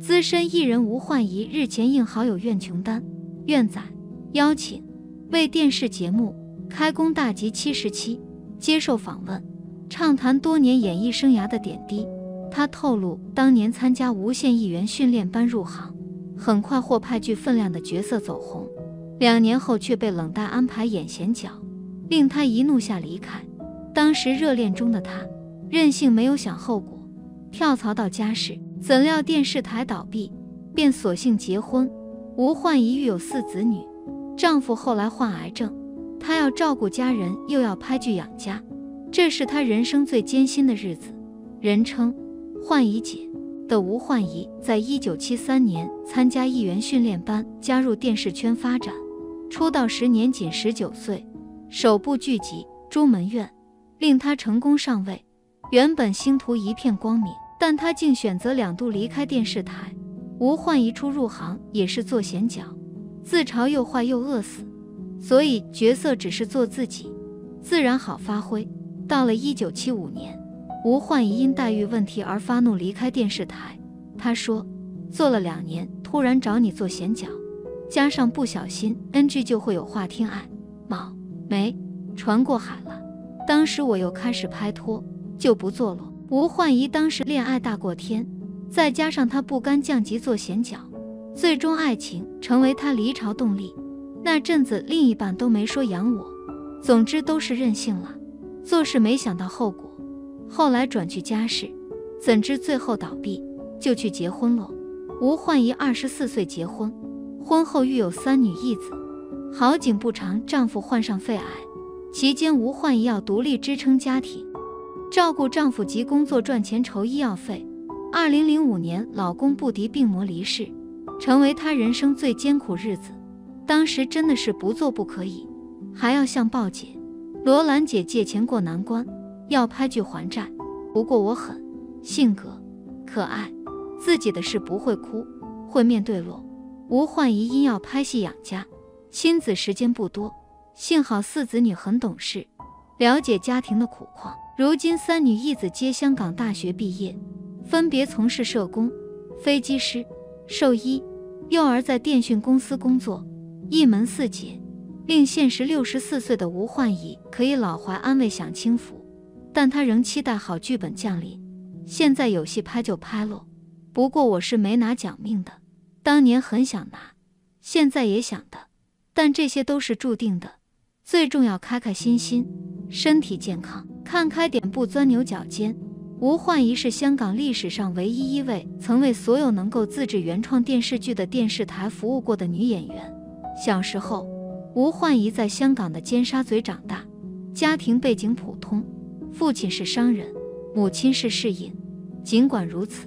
资深艺人吴焕仪日前应好友苑琼丹、苑仔邀请，为电视节目《开工大吉77》接受访问，畅谈多年演艺生涯的点滴。他透露，当年参加无线艺员训练班入行，很快获派具分量的角色走红，2年后却被冷淡安排演闲角，令他一怒下离开。当时热恋中的他，任性没有想后果，跳槽到家世。 怎料电视台倒闭，便索性结婚。吴焕仪育有4子女，丈夫后来患癌症，她要照顾家人，又要拍剧养家，这是她人生最艰辛的日子。人称“焕仪姐”的吴焕仪，在1973年参加艺员训练班，加入电视圈发展。出道10年，仅19岁，首部剧集《朱门怨》令她成功上位，原本星途一片光明。 但他竟选择2度离开电视台。吴焕仪初入行也是做闲角，自嘲又坏又饿死，所以角色只是做自己，自然好发挥。到了1975年，吴焕仪因待遇问题而发怒离开电视台。他说：“做了2年，突然找你做闲角，加上不小心 NG 就会有话听爱，卯没传过海了。当时我又开始拍拖，就不做了。” 吴焕仪当时恋爱大过天，再加上她不甘降级做闲角，最终爱情成为她离巢动力。那阵子另一半都没说养我，总之都是任性了，做事没想到后果。后来转去家世，怎知最后倒闭，就去结婚了。吴焕仪24岁结婚，婚后育有3女1子。好景不长，丈夫患上肺癌，期间吴焕仪要独立支撑家庭。 照顾丈夫及工作赚钱筹医药费。2005年，老公不敌病魔离世，成为她人生最艰苦日子。当时真的是不做不可以，还要向鲍姐、罗兰姐借钱过难关，要拍剧还债。不过我狠，性格可爱，自己的事不会哭，会面对落。吴焕仪因要拍戏养家，亲子时间不多，幸好4子女很懂事，了解家庭的苦况。 如今3女1子皆香港大学毕业，分别从事社工、飞机师、兽医，幼儿在电讯公司工作，一门4姐，令现时64岁的吴焕仪可以老怀安慰享清福，但她仍期待好剧本降临。现在有戏拍就拍咯，不过我是没拿奖命的，当年很想拿，现在也想的，但这些都是注定的，最重要开开心心，身体健康。 看开点，不钻牛角尖。吴焕仪是香港历史上唯一1位曾为所有能够自制原创电视剧的电视台服务过的女演员。小时候，吴焕仪在香港的尖沙咀长大，家庭背景普通，父亲是商人，母亲是侍应。尽管如此，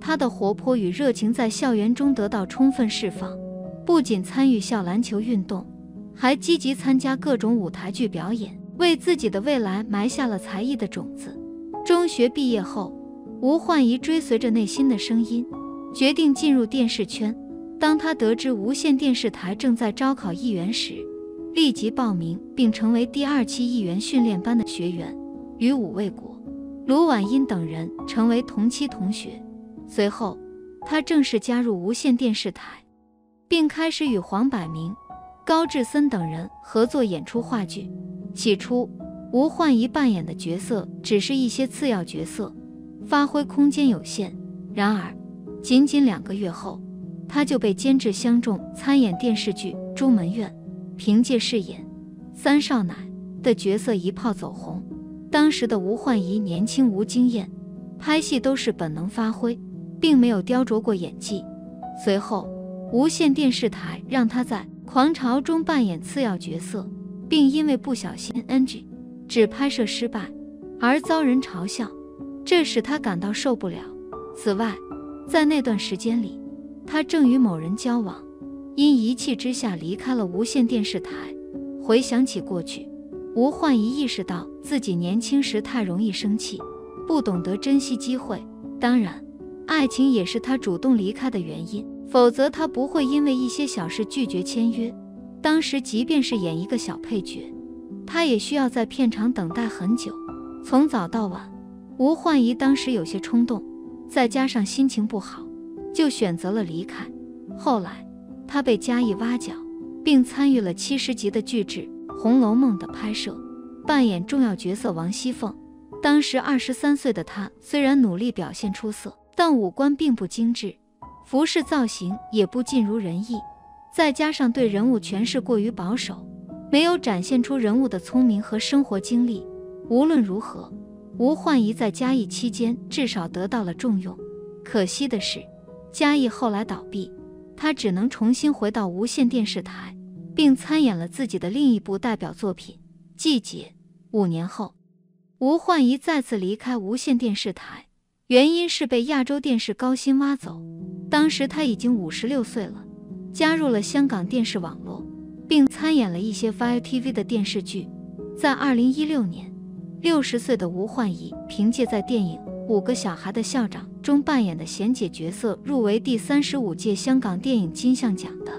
她的活泼与热情在校园中得到充分释放，不仅参与校篮球运动，还积极参加各种舞台剧表演。 为自己的未来埋下了才艺的种子。中学毕业后，吴焕仪追随着内心的声音，决定进入电视圈。当她得知无线电视台正在招考艺员时，立即报名并成为第2期艺员训练班的学员，与伍卫国、卢婉茵等人成为同期同学。随后，她正式加入无线电视台，并开始与黄百鸣、高志森等人合作演出话剧。 起初，吴焕仪扮演的角色只是一些次要角色，发挥空间有限。然而，仅仅2个月后，她就被监制相中，参演电视剧《朱门怨》，凭借饰演三少奶的角色一炮走红。当时的吴焕仪年轻无经验，拍戏都是本能发挥，并没有雕琢过演技。随后，无线电视台让她在《狂潮》中扮演次要角色。 并因为不小心 NG， 只拍摄失败而遭人嘲笑，这使她感到受不了。此外，在那段时间里，她正与某人交往，因一气之下离开了无线电视台。回想起过去，吴焕仪意识到自己年轻时太容易生气，不懂得珍惜机会。当然，爱情也是她主动离开的原因，否则她不会因为一些小事拒绝签约。 当时，即便是演一个小配角，她也需要在片场等待很久，从早到晚。吴焕仪当时有些冲动，再加上心情不好，就选择了离开。后来，他被嘉义挖角，并参与了70集的巨制《红楼梦》的拍摄，扮演重要角色王熙凤。当时23岁的他，虽然努力表现出色，但五官并不精致，服饰造型也不尽如人意，再加上对人物诠释过于保守，没有展现出人物的聪明和生活经历。无论如何，吴焕仪在嘉义期间至少得到了重用。可惜的是，嘉义后来倒闭，他只能重新回到无线电视台，并参演了自己的另一部代表作品《季节》。5年后，吴焕仪再次离开无线电视台，原因是被亚洲电视高薪挖走。当时他已经56岁了，加入了香港电视网络，并参演了一些 ViuTV 的电视剧。在2016年，60岁的吴焕仪凭借在电影《5个小孩的校长》中扮演的贤姐角色，入围第35届香港电影金像奖的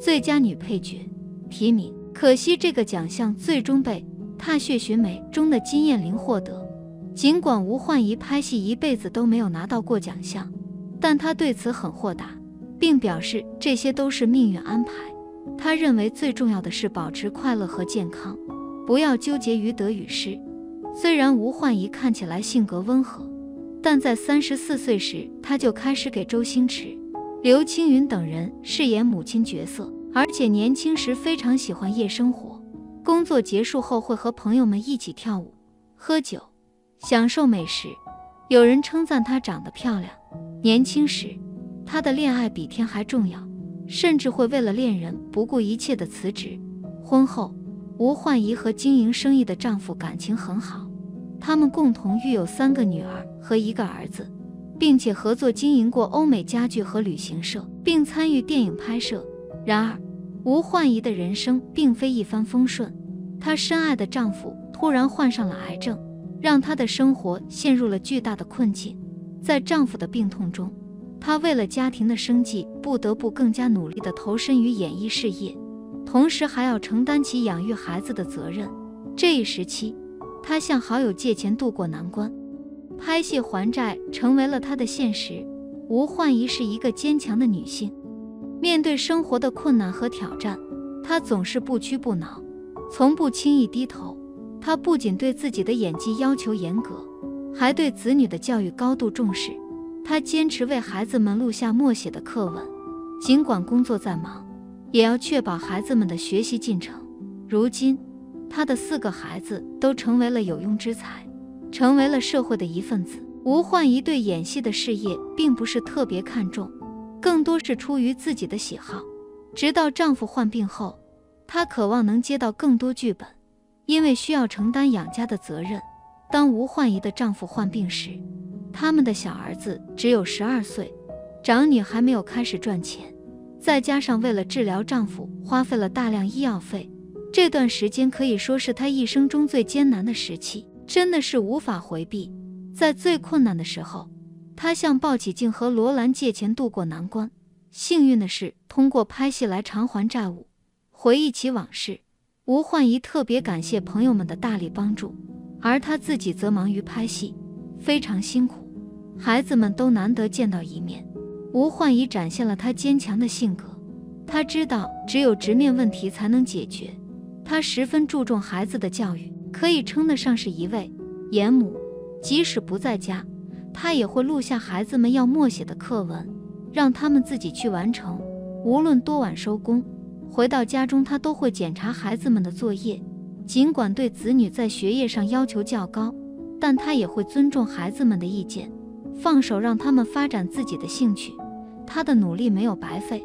最佳女配角提名。可惜这个奖项最终被《踏雪寻梅》中的金燕玲获得。尽管吴焕仪拍戏一辈子都没有拿到过奖项，但她对此很豁达，并表示这些都是命运安排。她认为最重要的是保持快乐和健康，不要纠结于得与失。虽然吴焕仪看起来性格温和，但在34岁时，她就开始给周星驰、刘青云等人饰演母亲角色，而且年轻时非常喜欢夜生活。工作结束后会和朋友们一起跳舞、喝酒，享受美食。有人称赞她长得漂亮。年轻时，她的恋爱比天还重要，甚至会为了恋人不顾一切的辞职。婚后，吴焕仪和经营生意的丈夫感情很好，他们共同育有3个女儿和1个儿子，并且合作经营过欧美家具和旅行社，并参与电影拍摄。然而，吴焕仪的人生并非一帆风顺，她深爱的丈夫突然患上了癌症，让她的生活陷入了巨大的困境。在丈夫的病痛中，她为了家庭的生计，不得不更加努力地投身于演艺事业，同时还要承担起养育孩子的责任。这一时期，她向好友借钱渡过难关，拍戏还债成为了她的现实。吴焕仪是一个坚强的女性，面对生活的困难和挑战，她总是不屈不挠，从不轻易低头。她不仅对自己的演技要求严格，还对子女的教育高度重视。她坚持为孩子们录下默写的课文，尽管工作再忙，也要确保孩子们的学习进程。如今，她的4个孩子都成为了有用之才，成为了社会的一份子。吴焕仪对演戏的事业并不是特别看重，更多是出于自己的喜好。直到丈夫患病后，她渴望能接到更多剧本，因为需要承担养家的责任。当吴焕仪的丈夫患病时，他们的小儿子只有12岁，长女还没有开始赚钱，再加上为了治疗丈夫花费了大量医药费，这段时间可以说是她一生中最艰难的时期，真的是无法回避。在最困难的时候，她向鲍起静和罗兰借钱渡过难关。幸运的是，通过拍戏来偿还债务。回忆起往事，吴焕仪特别感谢朋友们的大力帮助，而她自己则忙于拍戏，非常辛苦，孩子们都难得见到一面。吴焕仪展现了她坚强的性格，她知道只有直面问题才能解决。她十分注重孩子的教育，可以称得上是一位严母。即使不在家，她也会录下孩子们要默写的课文，让他们自己去完成。无论多晚收工，回到家中她都会检查孩子们的作业。尽管对子女在学业上要求较高，但她也会尊重孩子们的意见，放手让他们发展自己的兴趣。她的努力没有白费。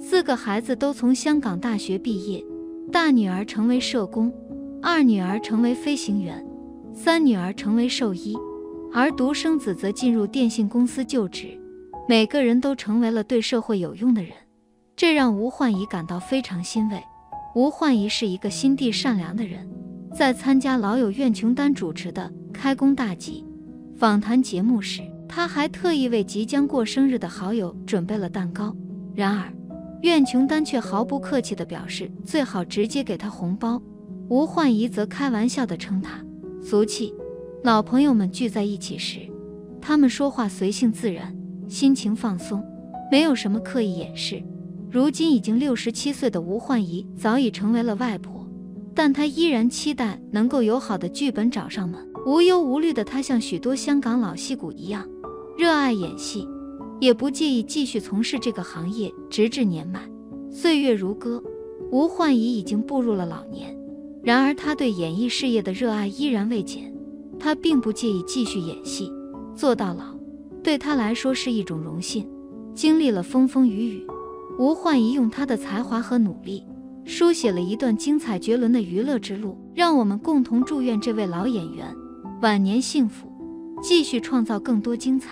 4个孩子都从香港大学毕业，大女儿成为社工，二女儿成为飞行员，三女儿成为兽医，而独生子则进入电信公司就职。每个人都成为了对社会有用的人，这让吴焕仪感到非常欣慰。吴焕仪是一个心地善良的人，在参加老友苑琼丹主持的《开工大吉》访谈节目时，她还特意为即将过生日的好友准备了蛋糕。然而，苑琼丹却毫不客气地表示最好直接给她红包。吴焕仪则开玩笑地称她俗气。老朋友们聚在一起时，他们说话随性自然，心情放松，没有什么刻意掩饰。如今已经67岁的吴焕仪早已成为了外婆，但她依然期待能够有好的剧本找上门。无忧无虑的她，像许多香港老戏骨一样，热爱演戏，也不介意继续从事这个行业，直至年满。岁月如歌，吴焕仪已经步入了老年，然而她对演艺事业的热爱依然未减。她并不介意继续演戏，做到老，对她来说是一种荣幸。经历了风风雨雨，吴焕仪用她的才华和努力，书写了一段精彩绝伦的娱乐之路。让我们共同祝愿这位老演员晚年幸福，继续创造更多精彩。